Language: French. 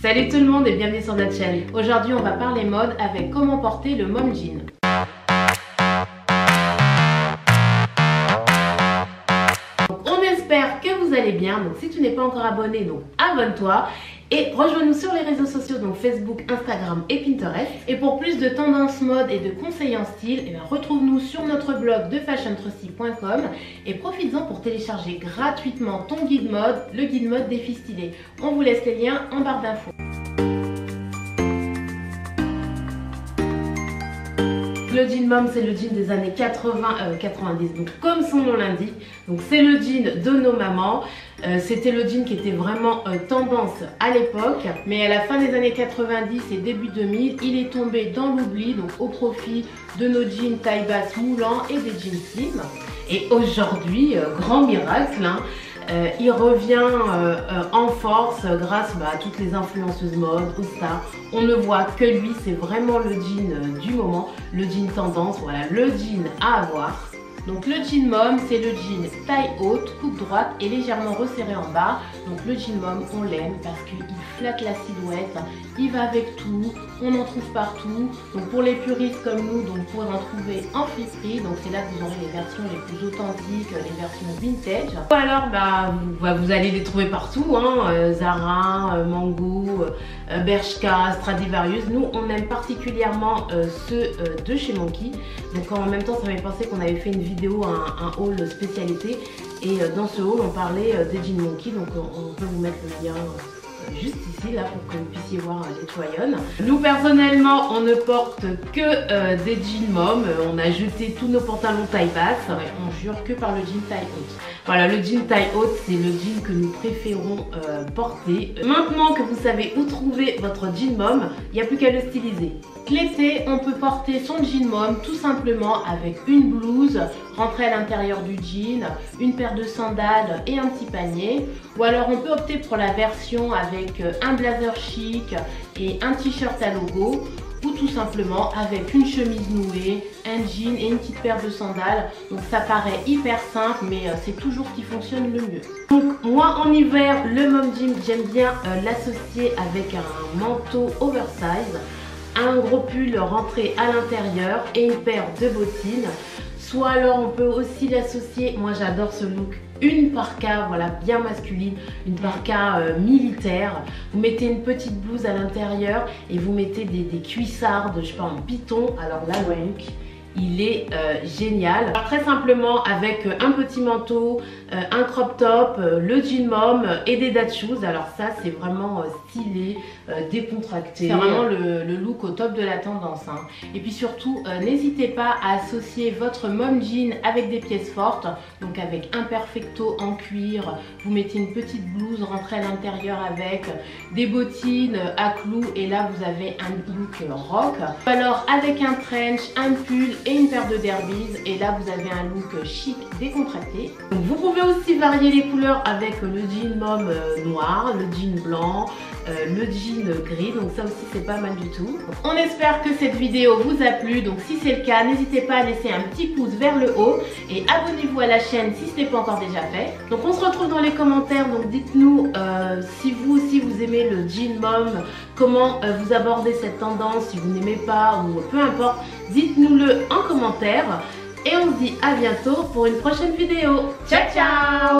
Salut tout le monde et bienvenue sur notre chaîne. Aujourd'hui on va parler mode avec comment porter le mom jean. Donc, on espère que vous allez bien. Donc si tu n'es pas encore abonné, donc abonne-toi. Et rejoins-nous sur les réseaux sociaux, donc Facebook, Instagram et Pinterest. Et pour plus de tendances mode et de conseils en style, retrouve-nous sur notre blog thefashiontrustee.com et profites-en pour télécharger gratuitement ton guide mode, le guide mode des filles stylées. On vous laisse les liens en barre d'infos. Le jean mom, c'est le jean des années 80-90, donc comme son nom l'indique, donc c'est le jean de nos mamans. C'était le jean qui était vraiment tendance à l'époque, mais à la fin des années 90 et début 2000, il est tombé dans l'oubli, donc au profit de nos jeans taille basse moulants et des jeans slim. Et aujourd'hui, grand miracle, hein, il revient en force grâce à toutes les influenceuses mode, aux stars. On ne voit que lui, c'est vraiment le jean du moment, le jean tendance, voilà, le jean à avoir. Donc le jean mom, c'est le jean taille haute, coupe droite et légèrement resserré en bas. Donc le jean mom, on l'aime parce qu'il flatte la silhouette, il va avec tout, on en trouve partout. Donc pour les puristes comme nous, donc vous pouvez en trouver en friperie. Donc c'est là que vous aurez les versions les plus authentiques, les versions vintage. Ou alors vous allez les trouver partout, hein, Zara, Mango, Berchka, Stradivarius. Nous on aime particulièrement ceux de chez Monkey. Donc en même temps ça m'avait pensé qu'on avait fait une vidéo, un haul spécialité, et dans ce haul on parlait des jeans Monkey, donc on peut vous mettre le lien juste ici là pour que vous puissiez voir les try-on. Nous personnellement on ne porte que des jeans mom, on a jeté tous nos pantalons taille basse, on jure que par le jean taille haute. Voilà, le jean taille haute c'est le jean que nous préférons porter. Maintenant que vous savez où trouver votre jean mom, il n'y a plus qu'à le styliser. L'été, on peut porter son jean mom tout simplement avec une blouse, rentrer à l'intérieur du jean, une paire de sandales et un petit panier. Ou alors on peut opter pour la version avec un blazer chic et un t-shirt à logo, ou tout simplement avec une chemise nouée, un jean et une petite paire de sandales. Donc ça paraît hyper simple, mais c'est toujours ce qui fonctionne le mieux. Donc moi en hiver, le mom jean, j'aime bien l'associer avec un manteau oversize, un gros pull rentré à l'intérieur et une paire de bottines. Soit alors on peut aussi l'associer, moi j'adore ce look, une parka, voilà, bien masculine, une parka militaire. Vous mettez une petite blouse à l'intérieur et vous mettez des cuissards de, je sais pas, en python. Alors là le look, il est génial. Alors, très simplement avec un petit manteau, un crop top, le jean mom et des dad shoes. Alors ça c'est vraiment stylé, décontracté. C'est vraiment le look au top de la tendance, hein. Et puis surtout n'hésitez pas à associer votre mom jean avec des pièces fortes. Donc avec un perfecto en cuir, vous mettez une petite blouse rentrée à l'intérieur avec des bottines à clous et là vous avez un look rock. Alors avec un trench, un pull et une paire de derbies et là vous avez un look chic décontracté. Donc, vous pouvez aussi varier les couleurs avec le jean mom noir, le jean blanc, le jean gris, donc ça aussi c'est pas mal du tout. On espère que cette vidéo vous a plu, donc si c'est le cas n'hésitez pas à laisser un petit pouce vers le haut et abonnez-vous à la chaîne si ce n'est pas encore déjà fait. Donc on se retrouve dans les commentaires, donc dites-nous si vous aussi vous aimez le jean mom, comment vous abordez cette tendance, si vous n'aimez pas ou peu importe, dites-nous-le en commentaire. Et on se dit à bientôt pour une prochaine vidéo. Ciao ciao!